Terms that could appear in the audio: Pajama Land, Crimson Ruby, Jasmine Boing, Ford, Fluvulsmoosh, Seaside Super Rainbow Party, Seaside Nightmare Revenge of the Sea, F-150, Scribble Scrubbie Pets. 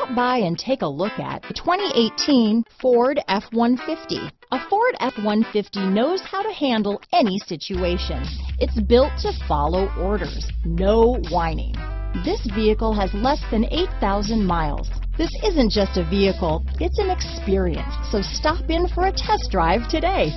Stop by and take a look at the 2018 Ford F-150. A Ford F-150 knows how to handle any situation. It's built to follow orders, no whining. This vehicle has less than 8,000 miles. This isn't just a vehicle, it's an experience. So stop in for a test drive today.